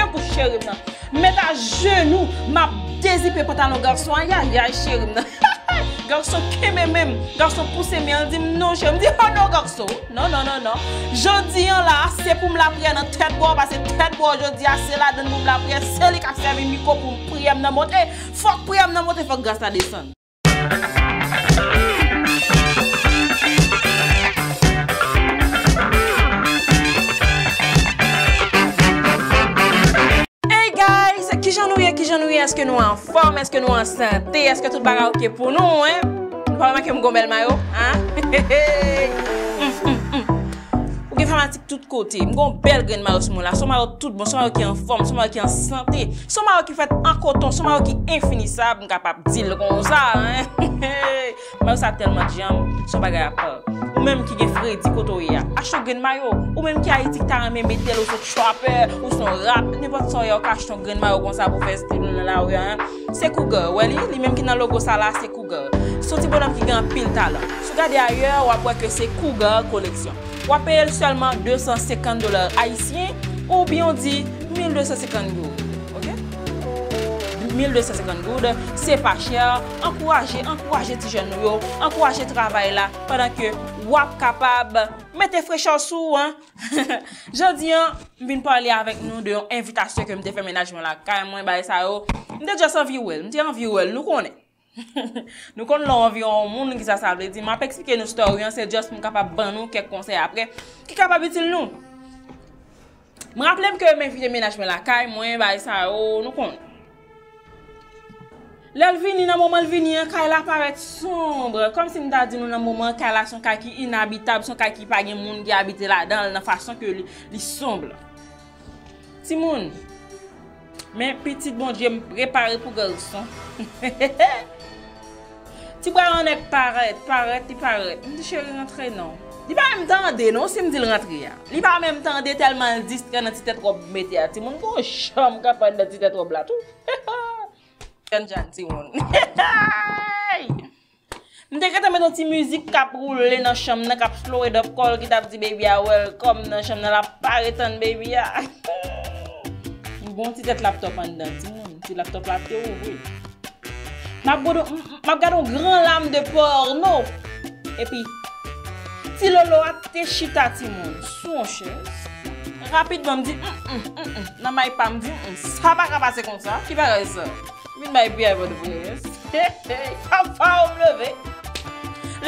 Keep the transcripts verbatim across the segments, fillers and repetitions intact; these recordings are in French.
rien pour chéri. Mets à genoux, m'a désipé pantalon garçon. Ya, ya, chéri. Garçon qui même, garçon poussé, mais on dit non, je me dis oh non, garçon. Non, non, non, non. Je dis là, c'est pour me la prier dans tête bois, parce que tête bois, je dis c'est là, donne me la prier, c'est lui qui a servi le micro pour me prier, me la monter. Faut que prier, me la monter, faut que grâce à descendre. Qui j'en ouye, qui j'en ouye, est-ce que nous en forme, est-ce que nous en santé, est-ce que tout le monde est ok pour nous, hein? Vous parlez que vous avez un maillot, hein? Vous avez un fanatique de tous côtés, vous avez un bel grain de maillot sur moi, vous avez un maillot tout bon, vous avez un maillot qui est en forme, vous avez un maillot qui est en santé, vous avez un maillot qui est fait en coton, vous avez un maillot qui est infinissable, vous êtes capable de dire le comme ça, hein? Vous avez tellement de jambes, vous avez un maillot qui est en forme, ou même qui est frais, dit coton, achetez un grain de maillot, ou même qui a été taré, mais mettez le chopper, ou son rap. N'importe quoi, on cache ton grain de maillot comme ça pour faire ce style là, hein. C'est Cougar, ouais, lui même qui dans le logo ça là, c'est Cougar. Sorti bonhomme qui gagne pile talent. Si vous regardez ailleurs, on voit que c'est Cougar collection. On paye seulement deux cent cinquante dollars haïtiens ou bien on dit mille deux cent cinquante gourdes. OK? mille deux cent cinquante gourdes, c'est pas cher. Encouragez, encouragez les jeunes, encouragez le travail là pendant que vous êtes capable. Mettez fraîcheur sous, hein. Jodi, je viens parler avec nous de l'invitation que je fais ménagement là. Carrément, je ça. Je suis déjà en viewel. Je suis en viewel. Nous connaissons. Nous connaissons l'environ monde qui ça ça veut dire. Je vais expliquer nos stories. C'est juste pour capable de nous quelques conseils après. Qui est capable de nous? Je rappelle que mes filles de ménagement là. Carrément, je ça. Nous connaissons. L'elvini, dans le moment vini, elle paraît sombre. Comme si nous avons dit, dans le moment, elle a son cas qui est inhabitable, son cas qui n'est pas de monde qui habite là-dedans, de la façon que elle sombre. Timoun, mais petit bon Dieu, je me prépare pour garçon. Tu vois, on est paraît, paraît, paraît. Je dis, chérie, rentrez, non. Il va même tendre, non, si je dis rentrer. Il va même tendre tellement distrait dans la petite robe métier. Timoun, gros chum, capable de la petite robe là, tout. Je vais mettre une musique qui a roulé dans la chambre, qui a slow it up call, qui a dit baby, welcome dans la chambre, la paritan baby. Bon petit laptop en dedans, petit laptop là, tu ouvres. Je regarde une grande lame de porno. Et puis, si Lolo a été chita, Timon, son chaise. Rapidement, je me dis, non, mais pas me dire, ça va pas passer comme ça. Qui va rester? Je ne vais pas me lever. Je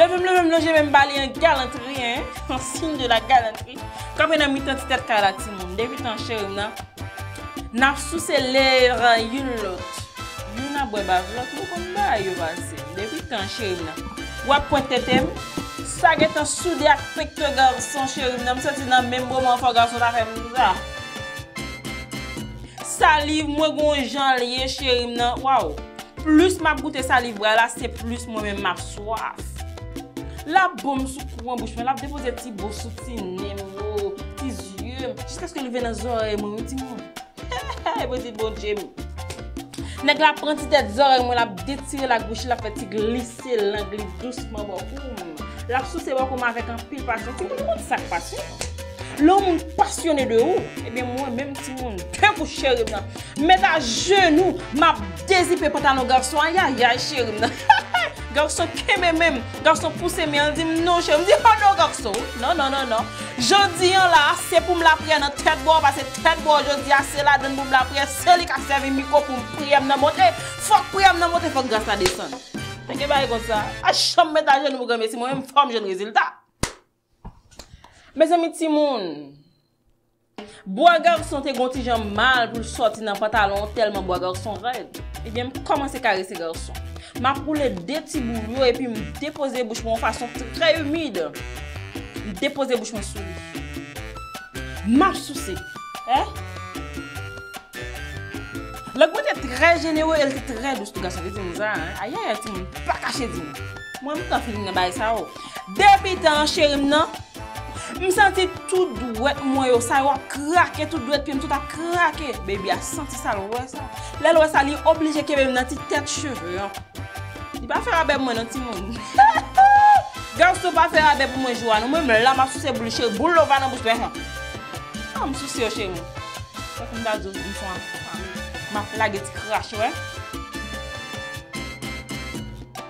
me lever, je vais me balayer en galanterie, en signe de la galanterie. Quand je suis en tête à la Timoun, depuis que je suis en chérie, je suis sous ses lèvres, une l'autre. Je suis en train de me faire. Depuis que je suis en chérie, je suis en train de souder avec le garçon chérie. Je suis dans le même moment que le garçon a fait ça. Salive, moi, gon j'en lié, chérie, waouh. Plus ma goûté salive, là, c'est plus moi-même ma soif. La bombe sous coin bouche, mais la déposer petit beau sous tes nez, tes yeux, jusqu'à ce que le vienne dans les oreilles, mon petit monde. Hé, petit bon Jim. Nèg la prend tes oreilles, moi, la détire la gouche, la fait glisser l'anglais doucement, beaucoup. La sous c'est beaucoup avec un pile passion. C'est tout le monde ça passion. L'homme passionné de haut, et bien moi, même si mon cœur pour chéri, mets à genoux, m'a désipé pantalon garçon, ya, ya, chéri. Garçon qui même, garçon poussé, mais on dit non, chéri, me dit oh non, garçon. Non, non, non, non. Je dis là, c'est pour me la prier dans tête bois, parce que tête bois, je dis c'est là, donne-moi la prier, c'est lui qui a servi le micro pour me prier, me monter. Faut que prier, me monter, faut que grâce à descendre. T'es que pas comme ça. À chambre, mets à genoux, mais si moi-même, forme, j'ai le résultat. Mes amis Timoun, bois garçon te gonti jam mal pour sortir dans pantalon tellement bois garçon raide. Et bien commencer caresser garçon. M'a poulé deux petits boulots et puis me déposer bouche en façon très humide. Me déposer bouche sous lui. M'a souci, hein? Le goût est très généreux, elle est très douce tout garçon, c'est comme ça, hein. Aïe aïe Timoun, pas caché Timoun. Moi même quand feeling dans bail ça oh. Débutant chéri non. Je me sentais tout douette, moi, ça a craqué, tout douette, puis tout a craqué. Baby a senti ça, l'ouest, ça. Là, l'ouest, ça l'a obligé que même dans tes têtes cheveux. Il va faire avec moi, dans tes monde. Garçon, va faire avec moi, Joanne. Moi, même là, ma souci est bouche, boule, va dans bouche, ben. Ah, me souci, chez moi. Je suis en Je suis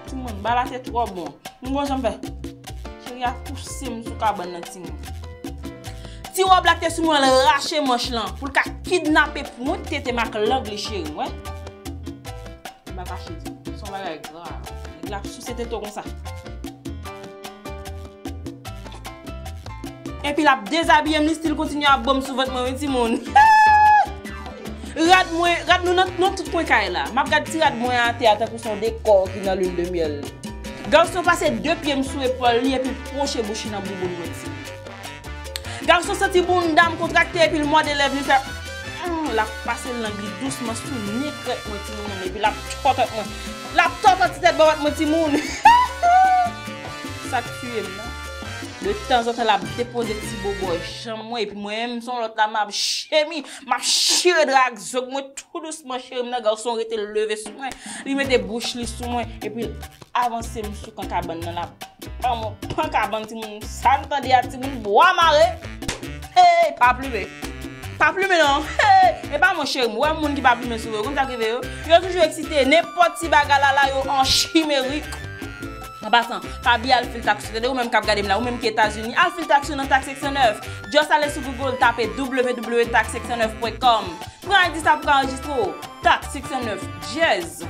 Tout le monde, c'est trop bon. Je vais pousser sur cabane. Si vous avez sur moi, rachez manche pour kidnapper pour mon tête ma langue chérie, ouais. Ma caché dit, son bagage grave. La société comme ça. Et puis la déshabiller me style continue à bomber sur votre petit monde. Rad moi, rad nous notre tout point caille là. M'a regarde tirade moi à théâtre pour son décor qui dans l'huile de miel. Garçon passer deux pieds sous épaule et puis proche bouche dans boubou petit. Garçon senti bonne dame contractée et puis le mois d'élève lui fait mm, la passer l'anglais doucement sous le nez mon petit monde et puis la porte moi la porte tête bavate mon petit monde ça tue moi de temps en temps la déposer petit bobo chambre moi et puis moi même son l'autre la m'a chémi m'a chire drag zog moi tout doucement chémi nan garçon était levé sur moi il mettait bouche lui sur moi et puis avancer me sous quand cabane dans la pas mon pas cabane petit monde ça entendait à petit monde bois maré. Hey, pas plume. Pas plume non. Hey, et pas mon cher, moi monde qui pas plume sur comme ça arrivé yo. Yo toujours excité, n'importe si bagala là yo en chimérique. En passant, Fabi al fil taxe ou même cap garder là ou même qui États-Unis, al fil taxe dans taxe section neuf. Just aller sur Google taper w w w dot taxe section neuf dot com. Prends dix ça pour enregistrer taxe section neuf jazz.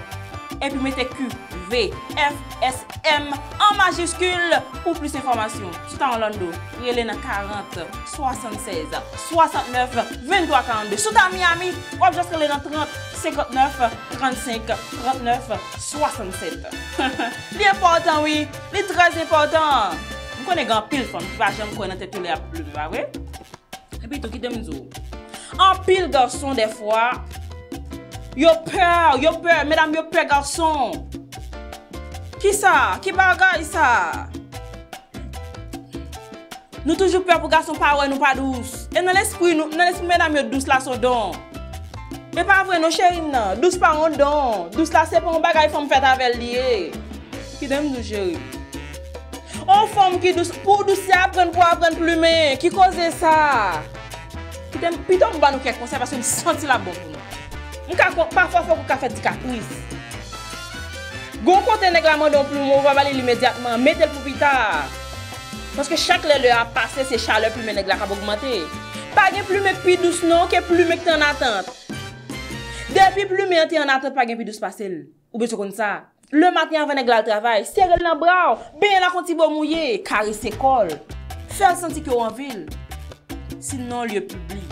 Et puis mettez Q, V, F, S, M en majuscule pour plus d'informations. Tout en Orlando, relais dans quarante, soixante-seize, soixante-neuf, vingt-trois, quarante-deux. Tout en Miami, ou juste relais dans trente, cinquante-neuf, trente-cinq, trente-neuf, soixante-sept. C'est important, oui, c'est très important. Vous connaissez grand pile, femme, pas jamais connaître tous les plus, pas vrai? Et puis, tout qui t'aime, en pile garçon des fois. Yo peur, yo peur, mesdames, yo peur, garçon. Qui ça? Qui bagaille ça? Nous toujours peur pour garçon pas ouais, nous pas douce. Et dans l'esprit, nous, dans l'esprit, mesdames, yo douce là, son don. Mais pas vrai, nos chéris, non. Douce pas un don. Douce là, c'est pas un bagaille, femme fait avec lié. Qui aime nous, chéri? On femme qui douce, pour douce, apprendre, pour apprendre, plumer. Qui cause ça? Qui t'aime, putain, on va nous quelque conseil parce que nous sentons la bonne. Parfois, il faut qu'on fasse des caprices. Gon côté négligent donc plus on va balayer immédiatement, mettez le pour plus tard. Parce que chaque heure à passer, ces chaleurs plus mes négligents vont augmenter. Pas de plus mes plus douce non, que plus mes qui en attente. Depuis plus mes qui en attente, pas de plus douce passer. Ou bien c'est comme ça. Le matin avant négligent travail, serrer le bras, bien la conti bon mouillé, caresser col, faire sentir que en ville. Sinon lieu public.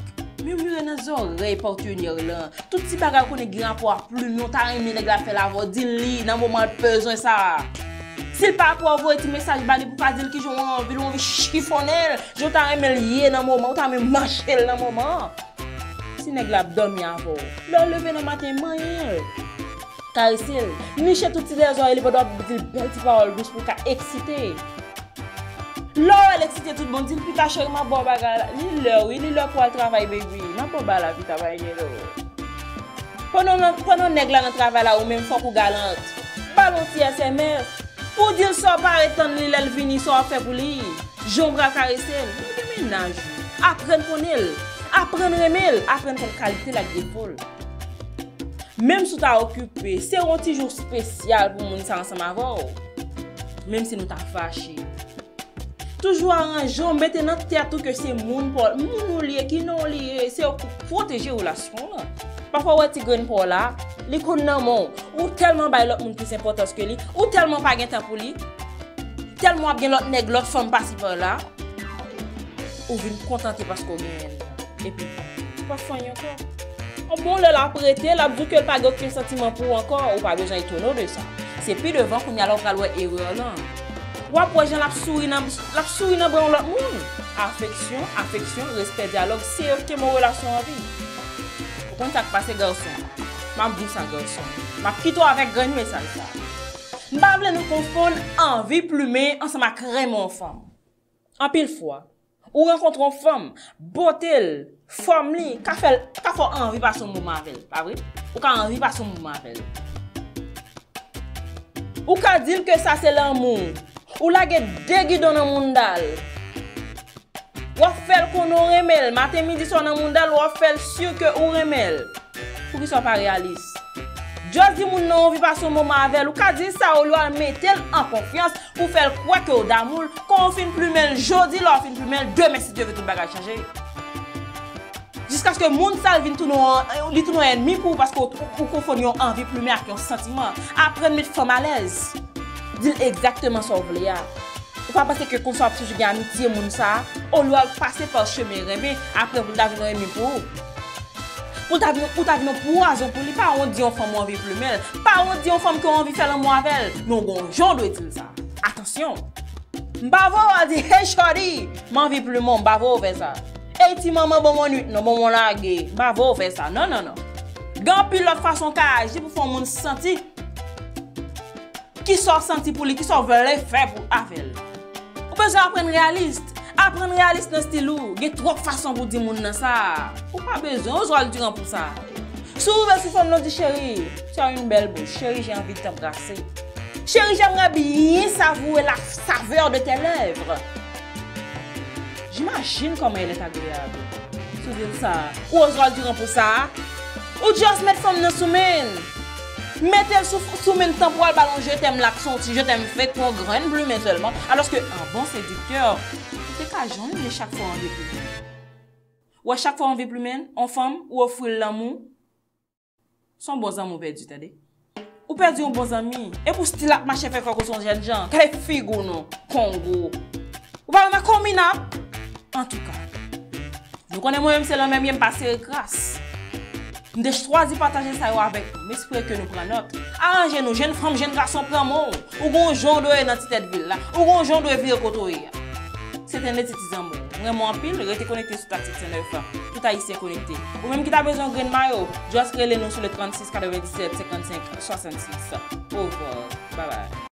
Murmure dans les oreilles portunières là. Tout petit bagage qu'on est grand pour plume, on t'a aimé nèg la fait la voix, dis-lui dans moment besoin ça. S'il pas pour avoir un message balé pour pas dire que j'ai envie, on veut chiffonner, je t'a aimé lié dans moment, on t'a aimé marcher dans moment. Si nèg la dormi avant, le lever dans matin manger. Caresser, nicher tout petit des oreilles, il doit dire belle petite parole douce pour qu'à exciter. Là, elle excite tout le monde, dit le putain chéri, ma bonne bagarre. L'île leur, l'île leur pour le travail, baby. Ma bonne bagarre, putain, va y aller. Pendant que nous avons travail là, ou même fort ou galante, ballonti S M S. Pour dire ça, pas étendre l'île, elle vini, ça fait pour lui. J'ombra caresser, mais ménage. Apprendre qu'on est, apprendre remel, apprendre qu'on qualité la défaut. Même si tu as occupé, c'est un petit jour spécial pour nous ensemble avant. Même si nous t'as fâché. Toujours arrangeant, mettez notre tête que c'est moun pour moun lié qui non lié, c'est pour protéger la relation. Parfois ouais tu gagne pour là, les connamon ou tellement bail l'autre monde plus important que lui, ou tellement pas gain temps pour lui, tellement bien l'autre nèg l'autre femme pas si par là. Ou vient contenter parce qu'on gagne. Et puis pas soigner encore. On bon le la prêter, la dit qu'elle pas aucun sentiment pour encore, ou pas besoin étonner de ça. C'est plus devant qu'on y a l'autre loi erreur là. Ou après, j'ai la souris dans le bras de l'autre monde. Affection, affection, respect, dialogue, c'est eux qui ont une relation en vie. Quand ça passe, garçon, je dis ça, garçon. Je quitte avec grand message. Je ne veux nous confondre envie plumée ensemble avec crème en femme. En pile fois, ou rencontre une femme, beauté, forme, qui fait envie par son moment avec elle. Pas vrai? Ou qui envie par son moment avec elle. Ou qui dit que ça, c'est l'amour. Ou la ge degi dans le monde. Ou fait qu'on on remel, matin midi son nan mondal, ou fait sûr que on remel. Pour qu'ils soient pas réalistes. Just dit moun nan envie passer un moment avec ou ka dit ça ou lui mettre en confiance pour faire croire que d'amour qu'on fin plus mel jodi, l'on fin plus mel demain si Dieu veut tout bagage changer. Jusqu'à ce que moun sa vinn tout nos ennemis pour parce que ou confondre yon envie plus mel avec un sentiment. Apprendre mettre femme à l'aise. Dis exactement ce que vous voulez. Ou pas penser que qu'on soit toujours gagne amitié moun ça, on lui passer par chemin remé après vous d'avoir remé pour. Pour ta vie, pour ta vie, pour raison pour lui, pas on dit on femme envie plus mal, pas on dit on femme qu'on envie faire l'amour avec elle. Non bon, j'en dois dire ça. Attention. M'bavo a dit hey chérie, m'envie plus mal, m'bavo fait ça. Hey ti maman bon mon nuit, non bon mon lagué, m'bavo fait ça. Non non non. Grand pile l'autre façon qu'a agir pour faire monde sentir. Qui sont sentis pour lui, qui sont veulent faire pour avec. On peut apprendre réaliste. Apprendre réaliste dans style où il y a trois façons pour dire moun dans ça. Ou pas besoin, on du grand pour ça. Si vous voulez vous faire dit chérie, tu as une belle bouche, chérie j'ai envie de t'embrasser. Chérie j'aimerais bien savourer la saveur de tes lèvres. J'imagine comment elle est agréable. Souvenez ça. Ou osez du grand pour ça. Ou juste mettre femme dans soumen. Mettez sous soumen temporal ballon je t'aime l'action, je t'aime fait pour graine bleu mais seulement. Alors que un bon séducteur j'en ai chaque fois envie plus. Ou à chaque fois envie plus même, en femme, ou offrir l'amour, son bon amour perdu, t'as dit. Ou perdu un bon ami, et pour style ma chef fait quoi que son jeune gens, quelle fille ou non, Congo. Ou pas ma combina. En tout cas, nous connaissons moi-même, c'est la même, même passer grâce. Nous devons choisir de partager ça avec nous, mais c'est que nous prenons note. Arrangez nos jeunes femmes, jeunes garçons, prends mon. Ou gon j'en dois dans cette ville là, ou gon j'en dois vivre côté. C'est un petit amour. Vraiment en pile, restez connecté sur Tactique cent neuf. Tout haïtien connecté. Ou même qui t'a besoin de green mayo, juste relais nous sur le trente-six quatre-vingt-dix-sept cinquante-cinq soixante-six. Au revoir. Bye bye.